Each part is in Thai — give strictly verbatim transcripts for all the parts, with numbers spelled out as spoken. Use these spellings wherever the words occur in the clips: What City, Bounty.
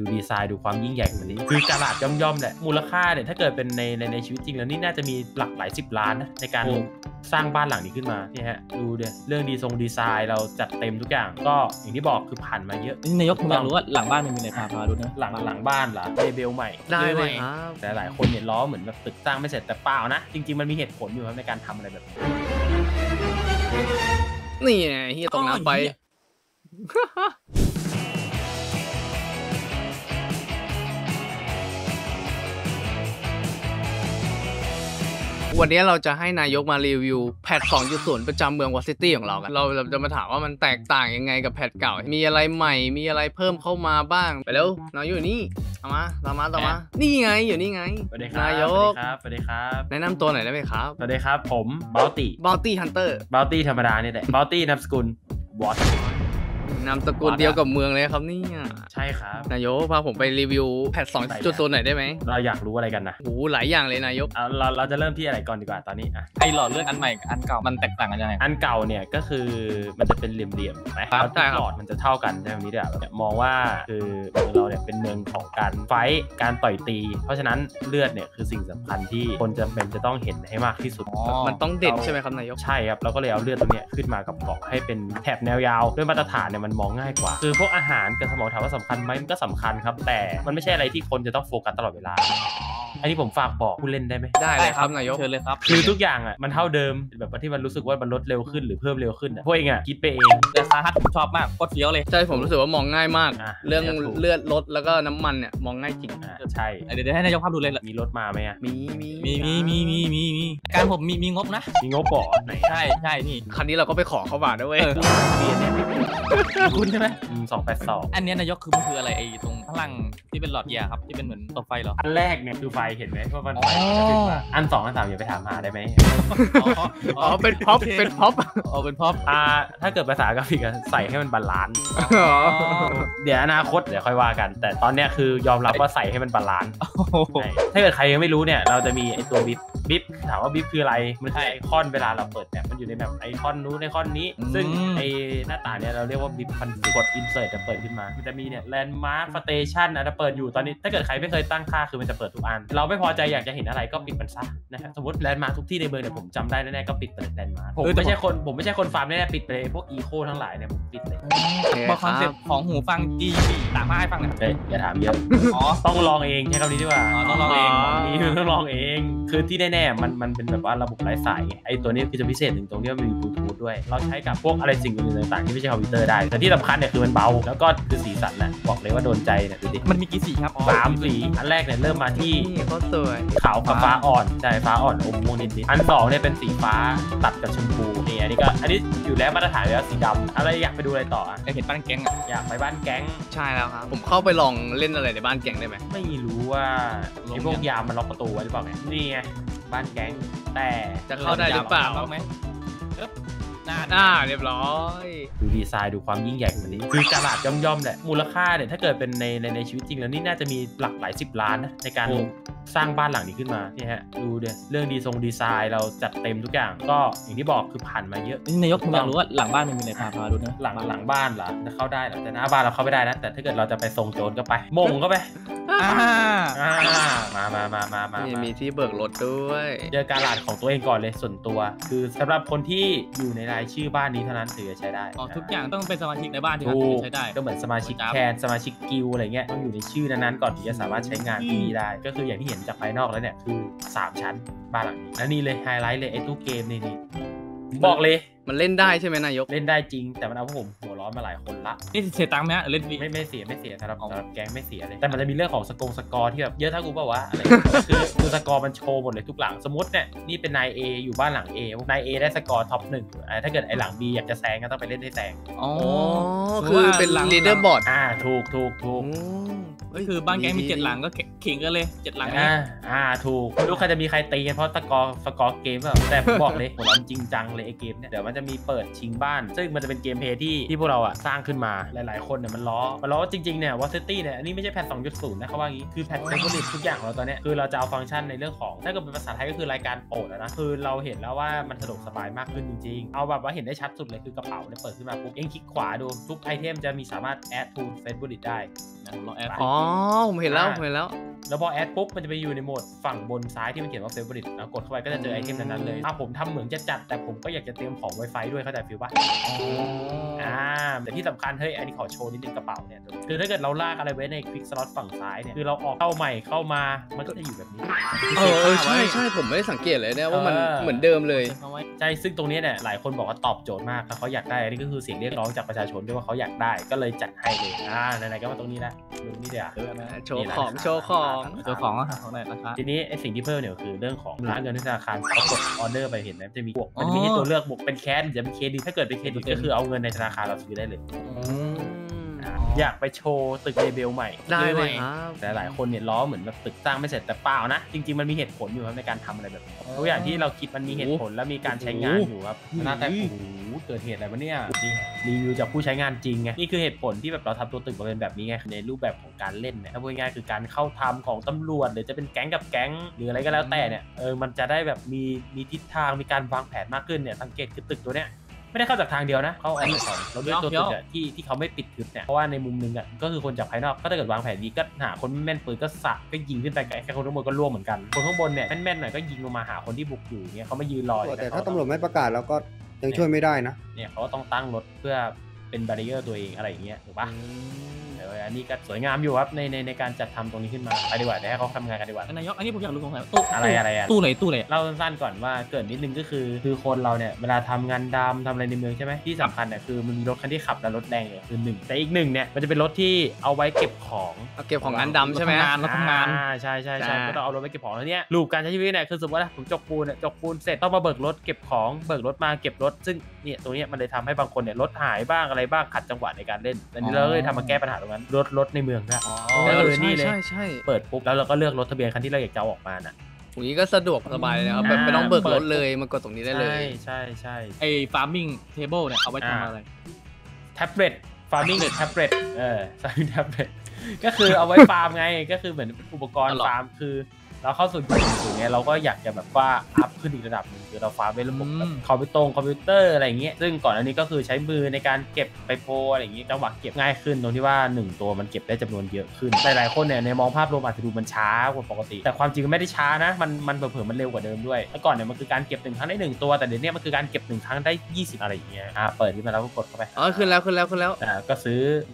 ดูดีไซน์ดูความยิ่งใหญ่กว่านี้คือกระดาษย่อมๆแหละมูลค่าเนี่ยถ้าเกิดเป็นในในในชีวิตจริงแล้วนี่น่าจะมีหลักหลายสิบล้านนะในการสร้างบ้านหลังนี้ขึ้นมาเนี่ยฮะดูเนี่ยเรื่องดีทรงดีไซน์เราจัดเต็มทุกอย่างก็อย่างที่บอกคือผ่านมาเยอะนี่นายกผมอยากรู้ว่าหลังบ้านมันมีอะไรพาพาดูนะหลังหลังบ้านเหรอได้เบลใหม่ได้ไหมแต่หลายคนเนี่ยล้อเหมือนแบบตึกสร้างไม่เสร็จแต่เปล่านะจริงๆมันมีเหตุผลอยู่ครับในการทำอะไรแบบนี่ไงเฮียตรงน้ำไปวันนี้เราจะให้นายกมารีวิวแพท สองจุดศูนย์ ประจำเมือง What City ของเรากันเราจะมาถามว่ามันแตกต่างยังไงกับแพทเก่ามีอะไรใหม่มีอะไรเพิ่มเข้ามาบ้างไปแล้วนายกอยู่นี่เอามาตามมาตามมานี่ไงอยู่นี่ไงนายกสวัสดีครับแนะนำตัวหน่อยได้ไหมครับสวัสดีครับผม Bounty Bounty Hunter Bounty ธรรมดานี่แหละ Bounty นามสกุล Whatนามสกุลเดียวกับเมืองเลยครับนี่ใช่ครับนายกพาผมไปรีวิวแพท สองจุดศูนย์ หน่อยได้ไหมเราอยากรู้อะไรกันนะโอ้หลายอย่างเลยนายกเราเราจะเริ่มที่อะไรก่อนดีกว่าตอนนี้อ่ะไอหลอดเลือกอันใหม่อันเก่ามันแตกต่างกันยังไงอันเก่าเนี่ยก็คือมันจะเป็นเหลี่ยมๆถูกไหมแล้วหลอดมันจะเท่ากันใช่ไหมนี่เดี๋ยวมองว่าคือเราเนี่ยเป็นเมืองของการไฟท์การต่อยตีเพราะฉะนั้นเลือดเนี่ยคือสิ่งสำคัญที่คนจำเป็นจะต้องเห็นให้มากที่สุดมันต้องเด่นใช่ไหมครับนายกใช่ครับเราก็เลยเอาเลือดตัวเนี้ยขึ้นมากับเกาะให้เป็นแถบแนวยาวด้วยมาตรฐานเนี่ยมองง่ายกว่าคือพวกอาหารกับสมองถามว่าสำคัญไหมมันก็สำคัญครับแต่มันไม่ใช่อะไรที่คนจะต้องโฟกัสตลอดเวลาอันนี้ผมฝากบอกผู้เล่นได้ไหมได้เลยครับนายกเชิญเลยครับคือทุกอย่างอ่ะมันเท่าเดิมแบบที่มันรู้สึกว่ามันลดเร็วขึ้นหรือเพิ่มเร็วขึ้นพวกเองอ่ะคิดไปเองแต่สาหัสผมชอบมากโคตรเฟี้ยวเลยใช่ผมรู้สึกว่ามองง่ายมากเรื่องเลือดลดแล้วก็น้ำมันเนี่ยมองง่ายจริงใช่เดี๋ยวให้นายกภาพดูเลยมีรถมาไหมอ่ะมีมีมีมีมีมีมีการผมมีมีงบนะมีงบก่อไหนใช่ใช่นี่คันนี้เราก็ไปขอเขามาด้วยคุณใช่ไหมสองแปดสองอันนี้นายกคือมันคืออะไรไอ้ตรงพลังที่เป็นหลอดยาครับที่เป็นเหมือนต่อไฟหรออันแรกเนี่ยคือไฟเห็นไหมว่ามันอันสองอันสามอย่าไปถามหาได้ไหมอ๋อเป็นพ็อปเป็นพ็อปอ๋อเป็นพ็อปอ่าถ้าเกิดภาษากราฟิกใส่ให้มันบาลานซ์เดี๋ยวอนาคตเดี๋ยวค่อยว่ากันแต่ตอนเนี้ยคือยอมรับว่าใส่ให้มันบาลานซ์ถ้าเกิดใครยังไม่รู้เนี่ยเราจะมีไอ้ตัวบิ๊บบิ๊บถามว่าบิ๊บคืออะไรมันคือไอคอนเวลาเราเปิดเนี่ยมันอยู่ในแบบไอคอนนู้นไอคอนนี้ซึ่งไอหน้าตาเนี่ยเราเรียกว่าบิ๊บมันกด insert จะเปิดขึ้นมามันจะมีเนี่ยแลนด์มาร์คสเตชันอาจจะเปิดอยู่ตอนนี้ถ้าเกิดใครไม่เคยตั้งค่าคือมันจะเปิดทุกอันเราไม่พอใจอยากจะเห็นอะไรก็ปิดมันซะนะครับสมมติแลนด์มาร์คทุกที่ในเมืองเนี่ยผมจำได้แน่ๆก็ปิดเปิดแลนด์มาร์คผมไม่ใช่คนผมไม่ใช่คนฟาร์มแน่ๆปิดไปพวกอีโคทั้งหลายเนี่ยผมปิดเลยเพราะคอนเซ็ปต์ของหูฟังดีสามารถให้ฟังได้อย่าถามเยอะอ๋อต้องลองเองใช่คำนี้ดีกว่าต้องลองเองมีต้องลองเองคือที่แน่ๆมันมันเป็นแบบว่าระบบไร้สายไอ้ตัวนี้คือจะพิเศษถึงตรงที่มันมีบลูทูธด้วยเราใช้กับพวกอะไรสิ่งต่างๆที่ไม่ใช่คอมพิวเตอร์ได้แต่ที่สำคัญเนี่ยคือมันเบาแล้วก็คือสีสันนะบอกเลยว่าโดนใจเนี่ยดูดิมันมีกี่สีครับสามสีอันแรกเนี่ยเริ่มมาที่ขาวกับฟ้าอ่อนใช่ฟ้าอ่อนอมม่วงนิดนิดอันสองเนี่ยเป็นสีฟ้าตัดกับชมพูนี่อันนี้ก็อันนี้อยู่แล้วมาตรฐานแล้วสีดำอะไรอยากไปดูอะไรต่อเห็นบ้านแก๊งอยากไปบ้านแก๊งใช่แล้วครับผมเข้าไปลองเล่นอะไรในบ้านแก๊งได้ไหมไม่รู้ว่าไอ้พวกยามมันล็อกประตูไว้หรือเปล่านี่ไงบ้านแก๊งแต่จะเข้าได้หรือเปล่าไหมอ่าเรียบร้อยดูดีไซน์ดูความยิ่งใหญ่แบบนี้คือกระดาษย่อมๆแหละมูลค่าเนี่ยถ้าเกิดเป็นในในในชีวิตจริงแล้วนี่น่าจะมีหลักหลายสิบล้านนะในการสร้างบ้านหลังนี้ขึ้นมาเนี่ยฮะดูเดี๋ยวเรื่องดีทรงดีไซน์เราจัดเต็มทุกอย่างก็อย่างที่บอกคือผ่านมาเยอะนี่นายกผมอยากรู้ว่าหลังบ้านมันมีอะไรพาพาดูนะหลังหลังบ้านเหรอจะเข้าได้เหรอแต่หน้าบ้านเราเข้าไม่ได้นะแต่ถ้าเกิดเราจะไปทรงโจรก็ไปมงก็ไปมามามามามามีที่เบิกรถด้วยเจอกระดาษของตัวเองก่อนเลยส่วนตัวคือสำหรับคนที่อยู่ในรายชื่อบ้านนี้เท่านั้นถือใช้ได้อ๋อทุกอย่างต้องเป็นสมาชิกในบ้านที่ถือใช้ได้ก็เหมือนสมาชิกแคนสมาชิกกิลอะไรเงี้ยต้องอยู่ในชื่อนั้นๆก่อนถึงจะสามารถใช้งานที่นี่ได้ก็คืออย่างที่เห็นจากภายนอกแล้วเนี่ยคือสามชั้นบ้านหลังนี้แล้วนี่เลยไฮไลท์เลยไอ้ตู้เกมนี่นี่บอกเลยมันเล่นได้ใช่ไหมนายกเล่นได้จริงแต่มันเอาพวกผมหัวร้อนมาหลายคนละนี่เสียตังค์ไหมเล่นไม่ไม่เสียไม่เสียสำหรับสำหรับแก๊งไม่เสียเลยแต่มันจะมีเรื่องของสกงสกอร์ที่แบบเยอะถ้ากูบอกว่าอะไรคือคือสกอร์มันโชว์หมดเลยทุกหลังสมมติเนี่ยนี่เป็นนายเออยู่บ้านหลังเอนายเอได้สกอร์ท็อปหนึ่งถ้าเกิดไอหลังบีอยากจะแซงก็ต้องไปเล่นให้แซงอ๋อคือเป็นหลังลีดเดอร์บอร์ดอ่าถูกถูกถูกคือบางแก๊งมีเจ็ดหลังก็เข่งกันเลยเจ็ดหลังอ่าอ่าถูกไม่รู้ใครจะมีใครตีกันเพราะสกอร์สกอร์เกมแบบแต่ผมบอกเลยหัวร้อนจริงจังเลยไอเกมเนี่ยเดี๋ยวมันจะมีเปิดชิงบ้านซึ่งมันจะเป็นเกมเพลย์ที่ที่พวกเรา อ่ะสร้างขึ้นมาหลายๆคนเนี่ยมันล้อมันล้อจริงๆเนี่ยWhat Cityเนี่ยอันนี้ไม่ใช่แพท สองจุดศูนย์ นะเขาว่างี้คือแพทเทคนิคทุกอย่างของเราตอนนี้คือเราจะเอาฟังก์ชันในเรื่องของถ้าเกิดเป็นภาษาไทยก็คือรายการโปรดแล้วนะคือเราเห็นแล้วว่ามันสะดวกสบายมากขึ้นจริงๆเอาแบบว่าเห็นได้ชัดสุดเลยคือกระเป๋าเนี่ยเปิดขึ้นมาปุ๊บเอ็งคลิกขวาดูทุกไอเทมจะมีสามารถแอดทูเฟซบุ๊กได้นะผมลองแอดอ๋อผมเห็นแล้วผมเห็นแล้วแล้วพอแอดปุ๊บมันจะไปอยู่ในโหมดฝั่งบนซ้ายที่มันเขียนว่า favorite แล้วกดเข้าไปก็จะเจอไอเทมนั้นๆเลยอ่ะผมทำเหมือนจะจัดแต่ผมก็อยากจะเตรียมของ Wi-Fi ด้วยเข้าใจฟิวป่ะอ่าแต่ที่สำคัญเฮ้ยอันนี้ขอโชว์นิดนึงกระเป๋าเนี่ยคือถ้าเกิดเราลากอะไรไว้ใน quick slot ฝั่งซ้ายเนี่ยคือเราออกเข้าใหม่เข้ามามันก็จะอยู่แบบนี้เออใช่ใช่ผมไม่ได้สังเกตเลยเนี่ยว่ามันเหมือนเดิมเลยใช่ซึ่งตรงนี้เนี่ยหลายคนบอกว่าตอบโจทย์มากแล้วเขาอยากได้อันนี้ก็คือเสียงเรียกร้องจากประชาชนด้วยว่าเขาอยากได้ก็เลยจัดให้เลยอ่าไหนๆก็มาตรงนี้นะดูนี่เดี๋ยวโชว์ของโชว์ของเจ้าของของไหนนะครับทีนี้ไอสิ่งที่เพิ่มเนี่ยคือเรื่องของร้านเงินธนาคารเขากดออเดอร์ไปเห็นไหมจะมีบวกมันจะมีให้ตัวเลือกบวกเป็นแคชจะเป็นเครดิตถ้าเกิดเป็นเครดิตก็คือเอาเงินในธนาคารเราซื้อได้เลยอยากไปโชว์ตึกเดเบลใหม่ได้เลยแต่หลายคนเนี่ยล้อเหมือนแบบตึกสร้างไม่เสร็จแต่เปล่านะจริงๆมันมีเหตุผลอยู่ครับในการทำอะไรแบบนี้ทุกอย่างที่เราคิดมันมีเหตุผลและมีการใช้งานอยู่ครับน่าแต่โอ้โหเกิดเหตุอะไรวะเนี่ยรีวิวจากผู้ใช้งานจริงไงนี่คือเหตุผลที่แบบเราทำตัวตึกมาเป็นแบบนี้ไงในรูปแบบของการเล่นเนี่ยถ้าพูดง่ายคือการเข้าทำของตำรวจหรือจะเป็นแก๊งกับแก๊งหรืออะไรก็แล้วแต่เนี่ยเออมันจะได้แบบมีมีทิศทางมีการวางแผนมากขึ้นเนี่ยสังเกตคือตึกตัวเนี้ยไม่ได้เข้าจากทางเดียวนะเขาเอาของเราด้วยตัวตึกที่ที่เขาไม่ปิดทึบเนี่ยเพราะว่าในมุมนึงอ่ะก็คือคนจากภายนอกก็ถ้าเกิดวางแผนดีก็หาคนแม่นปืนก็สับก็ยิงขึ้นไปไกลแค่คนข้างบนก็ร่วมเหมือนกันคนข้างบนเนี่ยแม่นๆหน่อยก็ยิงลงมาหาคนที่บุกอยู่เนี่ยเขาไม่ยืนรอแต่ถ้าตำรวจไม่ประกาศเราก็ยังช่วยไม่ได้นะเนี่ยเขาต้องตั้งรถเพื่อเป็นแบรีเออร์ตัวเองอะไรอย่างเงี้ยถูกปะอันนี้ก็สวยงามอยู่ครับในในในการจัดทำตรงนี้ขึ้นมาไปดีกว่าให้เขาทำงานกันดีกว่านายกอันนี้ผมอยากรู้ของอะไรตู้อะไรอะไรอ่ะตู้ไหนตู้ไหนเล่าสั้นๆก่อนว่าเกิดนิดนึงก็คือคือคนเราเนี่ยเวลาทำงานดำทำอะไรในเมืองใช่ไหมที่สำคัญเนี่ยคือมันมีรถคันที่ขับและรถแรงเนี่ยคือหนึ่งแต่อีกหนึ่งเนี่ยมันจะเป็นรถที่เอาไว้เก็บของเก็บของงานดำใช่ไหมงานรถทำงานใช่ใช่ใช่ก็ต้องเอารถไปเก็บของแล้วเนี่ยรูปการใช้ชีวิตเนี่ยคือสมมติว่าผมจกปูนเนี่ยจกปูนเสร็จต้องมาเบิกรถเก็บของเบิกรถมาเก็บรถซึ่งเนี่ยตรงนี้มันเลยทำให้บางคนเนี่ยรถหายบ้างอะไรบ้างขัดจังหวะในการเล่นอันนี้เราเลยทำมาแก้ปัญหาตรงนั้นรถรถในเมืองนะแล้วเลยนี่เลยเปิดปุ๊บแล้วเราก็เลือกรถทะเบียนคันที่เราอยากจะออกมาน่ะตรงนี้ก็สะดวกสบายเลยครับแบบไม่ต้องเบิกรถเลยมากดตรงนี้ได้เลยใช่ใช่ไอ้ฟาร์มิ่งเทเบิลเนี่ยเอาไว้ทำอะไรแท็บเล็ตฟาร์มิ่งแท็บเล็ตเออฟาร์มิ่งแท็บเล็ตก็คือเอาไว้ฟาร์มไงก็คือเหมือนอุปกรณ์ฟาร์มคือเราเข้าสู่จุดนี้เราก็อยากจะแบบว่าอัพขึ้นอีกระดับหนึ่งคือเราฟาร์มด้วยระบบแบบคอมพิวเตอร์คอมพิวเตอร์อะไรอย่างเงี้ยซึ่งก่อนอันนี้ก็คือใช้มือในการเก็บไปโพอะไรอย่างเงี้ยจังหวะเก็บง่ายขึ้นตรงที่ว่าหนึ่งตัวมันเก็บได้จำนวนเยอะขึ้นหลายๆคนเนี่ยในมองภาพรวมอาจจะดูมันช้ากว่าปกติแต่ความจริงมันไม่ได้ช้านะมันมันเผลอๆมันเร็วกว่าเดิมด้วยแต่ก่อนเนี่ยมันคือการเก็บหนึ่งครั้งได้หนึ่งตัวแต่เดี๋ยวนี้มันคือการเก็บหนึ่งครั้งได้ยี่สิบอะไรอย่างเงี้ยอ่าเปิดขึ้นมาแล้วก็กดเข้าไปอ๋อขึ้นแล้วขึ้นแล้วขึ้นแล้วอ่าก็ซื้อ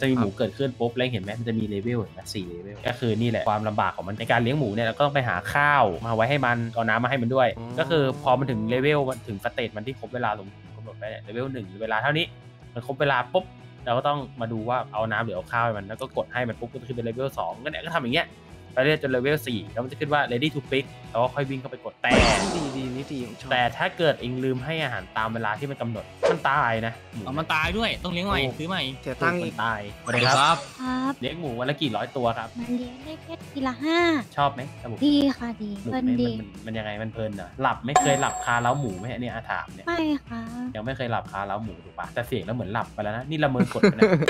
จะมีหมูเกิดขึ้นปุ๊บแล้วเห็นไหมมันจะมีเลเวลนะสี่เลเวลก็คือนี่แหละความลำบากของมันในการเลี้ยงหมูเนี่ยเราก็ต้องไปหาข้าวมาไว้ให้มันเอาน้ำมาให้มันด้วยก็คือพอมันถึงเลเวลมันถึงสเตจมันที่ครบเวลาลงกำหนดไปเนี่ยเลเวลหนึ่งเวลาเท่านี้มันครบเวลาปุ๊บเราก็ต้องมาดูว่าเอาน้ำหรือเอาข้าวให้มันแล้วก็กดให้มันปุ๊บก็ขึ้นเป็นเลเวลสองก็เนี่ยก็ทำอย่างเงี้ยไปเรื่อยจนเลเวลสี่แล้วมันจะขึ้นว่า ready to pick แล้วก็ค่อยวิ่งเข้าไปกดแต่ดีดีนี่ดีของชอบแต่ถ้าเกิดเองลืมให้อาหารตามเวลาที่มันกำหนดมันตายนะอ๋อมันตายด้วยต้องเลี้ยงใหม่ซื้อใหม่เสียตังค์ตายมาเลยครับเลี้ยงหมูวันละกี่ร้อยตัวครับมันเลี้ยงได้แค่ทีละห้าชอบไหมดีค่ะดีเพลินดีมันยังไงมันเพลินเหรอหลับไม่เคยหลับคาเล้าหมูไหมเนี่ยอาถามเนี่ยไม่ค่ะยังไม่เคยหลับคาเล้าหมูถูกปะแต่เสียงแล้วเหมือนหลับไปแล้วนะนี่ละเมอกดไปนะ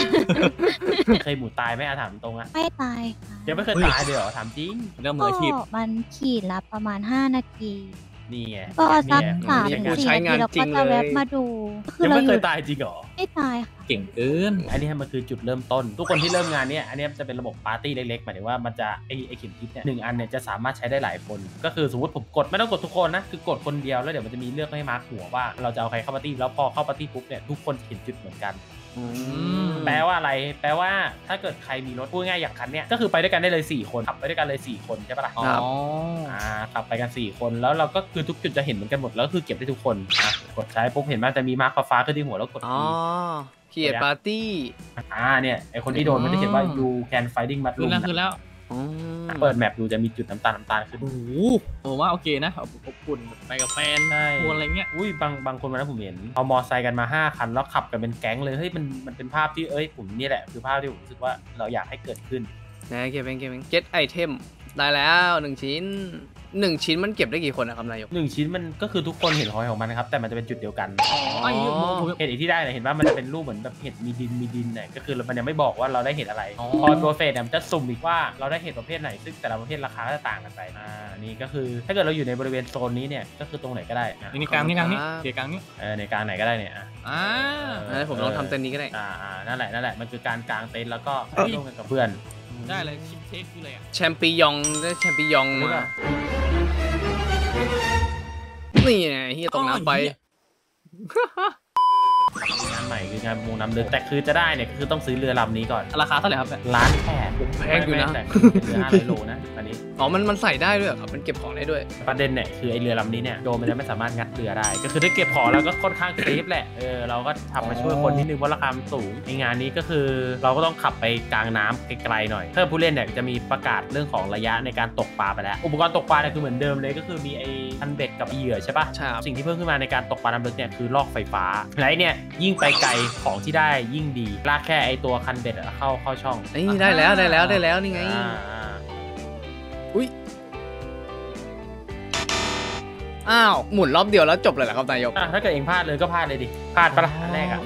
เคยหมูตายไหมอาถามตรงอะไม่ตายค่ะยังไม่เคยตายเลยเหรอถามจริงเรื่องมือขีดมันขีดละประมาณห้านาทีนี่ไงก็สักสามสี่นาทีเราก็จะแวะมาดูคือเราไม่เคยตายจริงหรอไม่ตายเก่งเกินอันนี้มันคือจุดเริ่มต้นทุกคนที่เริ่มงานเนี้ยอันนี้จะเป็นระบบปาร์ตี้เล็กๆหมายถึงว่ามันจะไอไอเข็มทิศเนี่ยหนึ่งอันเนี่ยจะสามารถใช้ได้หลายคนก็คือสมมติผมกดไม่ต้องกดทุกคนนะคือกดคนเดียวแล้วเดี๋ยวมันจะมีเลือกให้มาร์คหัวว่าเราจะเอาใครเข้าปาร์ตี้แล้วพอเข้าปาร์ตี้ปุ๊บเนี่ยทุกคนเห็นจุดเหมือนกันแปลว่าอะไรแปลว่าถ้าเกิดใครมีรถพูดง่ายอย่างคันเนี้ยก็คือไปด้วยกันได้เลยสี่คนขับไปด้วยกันเลยสี่คนใช่ปะล่ะอ๋ออ่าขับไปกันสี่คนแล้วเราก็คือทุกจุดจะเห็นเหมือนกันหมดแล้วคือเก็บได้ทุกคนอ่ะกดใช้ปุ๊บเห็นว่าจะมีมาร์คฟ้าขึ้นที่หัวแล้วกดอ๋อเขียนปาร์ตี้อ่าเนี่ยไอคนที่โดนมันจะเขียนว่า you can finding มาดูแล้วคือแล้วเปิดแมปดูจะมีจุดน้ำตาลน้ำตาลคือโอ้โหผมว่าโอเคนะเอาอบอุ่นไปกับแฟนได้วนอะไรเงี้ยอุ้ยบางบางคนวันนั้นผมเห็นเอามอไซค์กันมาห้าคันแล้วขับกันเป็นแก๊งเลยเฮ้ยมันมันเป็นภาพที่เอ้ยผมนี่แหละคือภาพที่ผมรู้สึกว่าเราอยากให้เกิดขึ้นนะเก็บเป็นเก็บเป็นเก็ตไอเทมได้แล้วหนึ่งชิ้น หนึ่งชิ้นมันเก็บได้กี่คนนะครับนายกหนึ่งชิ้นมันก็คือทุกคนเห็นหอยของมันนะครับแต่มันจะเป็นจุดเดียวกันเห็ดอีกที่ได้เนี่ยเห็นว่ามันจะเป็นรูปเหมือนแบบเห็ดมีดินมีดินเนี่ยก็คือมันยังไม่บอกว่าเราได้เห็ดอะไรพอโปรเฟสเนี่ยมันจะสุ่มอีกว่าเราได้เห็ดประเภทไหนซึ่งแต่ละประเภทราคาจะต่างกันไปอ่านี่ก็คือถ้าเกิดเราอยู่ในบริเวณโซนนี้เนี่ยก็คือตรงไหนก็ได้นี่กลางนี่กลางนี่เกลางนี่เออในกลางไหนก็ได้เนี่ยอ่าแล้วผมลองทำเต็นท์นี้ก็ได้อ่านั่นแหละนั่นแหละมันคือการกลางเต็นท์แล้วก็ร่วมกันกับเพื่อนได้เลยชิปเค้กคืออะไรอ่ะแชมปิญองได้แชมปิญองมานี่ไงเฮียตรงน้ำไปงานใหม่คืองานมูน้ำลึกแต่คือจะได้เนี่ยคือต้องซื้อเรือลำนี้ก่อนราคาเท่าไหร่ครับล้านแปดแพงอยู่นะเรือห้าร้อยโลนะอันนี้อ๋อมันมันใส่ได้ด้วยครับมันเก็บของได้ด้วยประเด็นเนี่ยคือไอเรือลำนี้เนี่ยโดมันไม่สามารถงัดเรือได้ก็คือได้เก็บของแล้วก็ค่อนข้างเซฟแหละเออเราก็ทำมาช่วยคนนิดนึงเพราะราคาสูงในงานนี้ก็คือเราก็ต้องขับไปกลางน้ำไกลๆหน่อยเพื่อผู้เล่นเนี่ยจะมีประกาศเรื่องของระยะในการตกปลาไปแล้วอุปกรณ์ตกปลาเนี่ยคือเหมือนเดิมเลยก็คือมีไอคันเบ็ดกับเหยื่อใช่ป่ะสิ่งที่เพิ่มขึ้นมาในการตกปลาน้ำลึกเนี่ยคือลอกไฟฟ้าและเนี่ยยิ่งไปไกลของที่ได้ยิ่งดีลากแค่ไอตัวคันเบ็ดเข้าเข้าช่องนี่ได้แล้วได้แล้วได้แล้วนี่ไงอุ้ยอ้าวหมุนรอบเดียวแล้วจบเลยเหรอครับนายกถ้าเกิดเองพลาดเลยก็พลาดเลยดิพลาดปะล่ะแรกอะ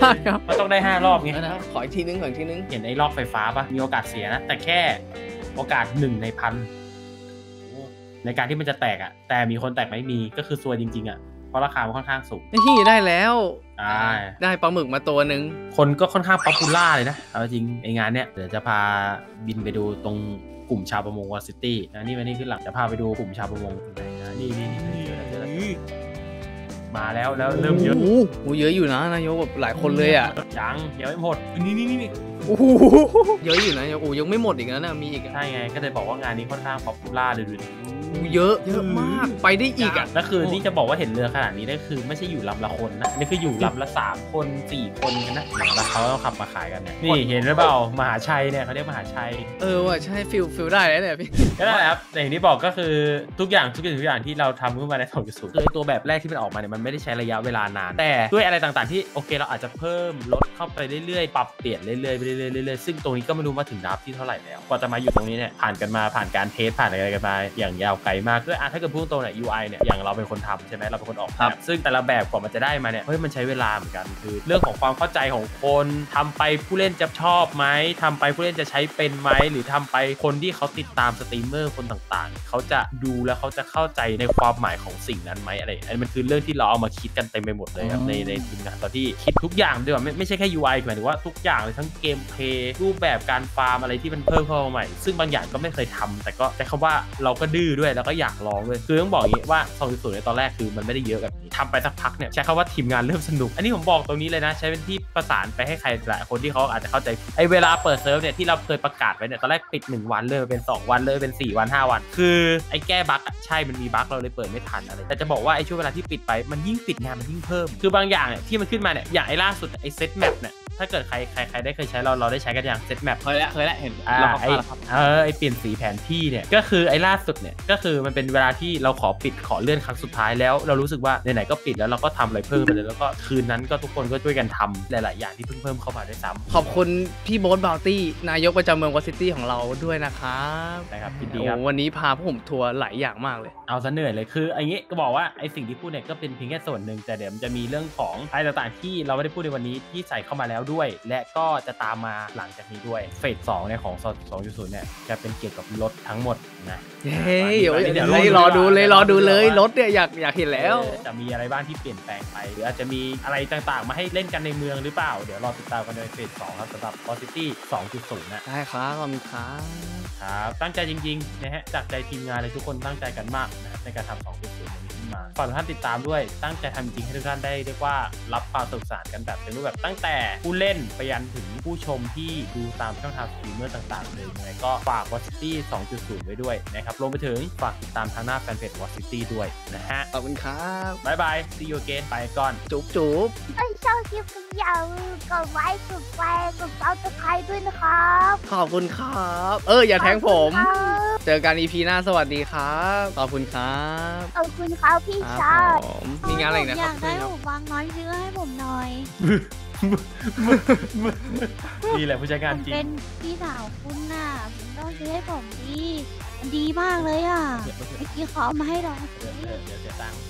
พลาดครับมันต้องได้ห้ารอบไงขออีกทีนึงขออีกทีนึงเห็นไอ้ลอกไฟฟ้าปะมีโอกาสเสียนะแต่แค่โอกาสหนึ่งในพันในการที่มันจะแตกอะแต่มีคนแตกไหมมีก็คือซวยจริงๆอะเพราะราคามันค่อนข้างสูงนี่ได้แล้วได้ได้ปลาหมึกมาตัวหนึ่งคนก็ค่อนข้างป๊อปปูล่าเลยนะเอาจริงไองานเนี้ยเดี๋ยวจะพาบินไปดูตรงกลุ่มชาวประมงวอตซิตี้นะนี่วันนี้คือหลักจะพาไปดูกลุ่มชาวประมงอะไรนะนี่นี่นี่มาแล้วแล้วเริ่มเยอะโอ้โหเยอะอยู่นะนายกแบบหลายคนเลยอ่ะยังยังไม่หมดนี่นี่นี่โอ้โหเยอะอยู่นะโอ้ยังไม่หมดอีกนะมีอีกใช่ไงก็เลยบอกว่างานนี้ค่อนข้างป๊อปปูล่าเลยดูเยอะเยอะมากไปได้อีกอ่ะก็คือนี่จะบอกว่าเห็นเรือขนาดนี้นี่คือไม่ใช่อยู่ลำละคนนะนี่คืออยู่ลำละสามคนสี่คนกันนะแล้วเขาต้องขับมาขายกันเนี่ยนี่เห็นหรือเปล่ามหาชัยเนี่ยเขาเรียกมหาชัยเออว่ะใช่ฟิลฟิลได้แล้วเนี่ยพี่ก็ได้ครับแต่อย่างที่บอกก็คือทุกอย่างทุกอย่างทุกอย่างที่เราทำขึ้นมาในสองจุดศูนย์คือตัวแบบแรกที่มันออกมาเนี่ยมันไม่ได้ใช้ระยะเวลานานแต่ด้วยอะไรต่างๆที่โอเคเราอาจจะเพิ่มลดเข้าไปเรื่อยๆปรับเปลี่ยนเรื่อยๆไปเรื่อยๆเรื่อยๆซึ่งตรงนี้ก็ไม่รู้มาถึงดราฟที่เท่าไหร่แล้วกว่าจะมาอยู่ตรงนี้เนี่ยผ่านกันมาผ่านการเทสผ่านอะไรกันมาอย่างยาวไกลมากด้วยอ่ะถ้าเกิดพูดตรงเนี่ย ยู ไอ เนี่ยอย่างเราเป็นคนทำใช่ไหมเราเป็นคนออกแบบซึ่งแต่ละแบบกว่ามันจะได้มาเนี่ยเฮ้ยมันใช้เวลาเหมือนกันคือเรื่องของความเข้าใจของคนทำไปผู้เล่นจะชอบไหมทำไปผู้เล่นจะใช้เป็นไหมหรือทำไปคนที่เขาติดตามสตรีมเมอร์คนต่างๆเขาจะดูแล้วเขาจะเข้าใจในความหมายของสิ่งนั้นไหมอะไรอันมันคือเรื่องที่เราเอามาคิดกันเต็มไปหมดเลยครับในในทีมงานตอนที่คิดทุกอย่างด้วยว่าไม่ไม่ใช่แค่ ยู ไอ หมายถึงว่าทุกอย่างเลยทั้งเกมเพลย์รูปแบบการฟาร์มอะไรที่มันเพิ่มเข้ามาใหม่ซึ่งบางอย่างก็ไม่เคยทำแต่ก็แต่เขาว่าเราก็ดื้อด้วยแล้วก็อยากลองเลยคือต้องบอกอย่างนี้ว่าสองจุดศูนย์ในตอนแรกคือมันไม่ได้เยอะแบบนี้ทำไปสักพักเนี่ยใช้คำว่าทีมงานเริ่มสนุกอันนี้ผมบอกตรงนี้เลยนะใช้เป็นที่ประสานไปให้ใครหลายคนที่เขาอาจจะเข้าใจไอ้เวลาเปิดเซิร์ฟเนี่ยที่เราเคยประกาศไว้เนี่ยตอนแรกปิดหนึ่งวันเลยเป็นสองวันเลยเป็นสี่วันห้าวันคือไอ้แก้บั๊กใช่มันมีบั๊กเราเลยเปิดไม่ทันอะไรแต่จะบอกว่าไอ้ช่วงเวลาที่ปิดไปมันยิ่งปิดงานมันยิ่งเพิ่มคือบางอย่างเนี่ยที่มันขึ้นมาเนี่ยอย่างไอ้ล่าสุดไอ้เซตแมปเนี่ยถ้าเกิดใครใครใครได้เคยใช้เราเราได้ใช้กันอย่างเซตแมปเคยแล้วเคยแล้วเห็นอ่าไอเออไอเปลี่ยนสีแผนที่เนี่ยก็คือไอล่าสุดเนี่ยก็คือมันเป็นเวลาที่เราขอปิดขอเลื่อนครั้งสุดท้ายแล้วเรารู้สึกว่าไหนๆก็ปิดแล้วเราก็ทำอะไรเพิ่มไปเลยแล้วก็คืนนั้นก็ทุกคนก็ช่วยกันทำหลายๆอย่างที่เพิ่มเพิ่มเข้ามาด้วยซ้ำขอบคุณพี่โบ๊ท Bounty นายกประจำเมืองวอตซิตี้ของเราด้วยนะครับได้ครับพี่ดีครับวันนี้พาผมทัวร์หลายอย่างมากเลยเอาซะเหนื่อยเลยคืออันนี้ก็บอกว่าไอสิ่งที่พูดเนี่ยก็เป็นเพียงแค่ส่วนหนึ่งแต่เดี๋ยวมันจะมีเรื่องของอะไรต่างๆที่เราไม่ได้พูดในวันนี้ที่ใส่เข้ามาแล้วด้วยและก็จะตามมาหลังจากนี้ด้วยเฟสสองเนี่ยของ สองจุดศูนย์ เนี่ยจะเป็นเกี่ยวกับรถทั้งหมดนะเฮ้ยเดี๋ยวเลยรอดูเลยรอดูเลยรถเนี่ยอยากอยากเห็นแล้วจะมีอะไรบ้างที่เปลี่ยนแปลงไปหรืออาจจะมีอะไรต่างๆมาให้เล่นกันในเมืองหรือเปล่าเดี๋ยวรอติดตามกันในเฟสสองครับสำหรับ What City สองจุดศูนย์ นะได้ครับขอบคุณครับครับตั้งใจจริงๆนะฮะจากใจทีมงานเลยทุกคนตั้งใจกันมากนะครับในการทำ สองจุดศูนย์ฝากทุกท่านติดตามด้วยตั้งใจทำจริงให้ทุกท่านได้เรียกว่ารับความสนุกสนานกันแบบเป็นรูปแบบตั้งแต่ผู้เล่นไปยันถึงผู้ชมที่ดูตามช่องทางสตรีมเมอร์ต่างๆเลยนะก็ฝาก What City สองจุดศูนย์ ไว้ด้วยนะครับรวมไปถึงฝากติดตามทางหน้าแฟนเพจ What City ด้วยนะฮะขอบคุณครับบ๊ายบาย see you again ไปก่อนจุ๊บจุ๊บเอ้ยชอบคลิปกันอย่าลืมกดไลค์กดแชร์กดซับสไครบ์ด้วยนะครับขอบคุณครับเอออย่าแทงผมเจอกัน อี พี หน้าสวัสดีครับขอบคุณครับขอบคุณครับพี่ชายมีงานอะไรนะครับอยากได้ผมวางน้อยซื้อให้ผมหน่อยนี่แหละผู้จัดการจริงเป็นพี่สาวคุณน่ะต้องซื้อให้ผมดี ดีมากเลยอ่ะเมื่อกี้เขาเอามาให้เราเดี๋ยวเดี๋ยวเดี๋ยวตังค์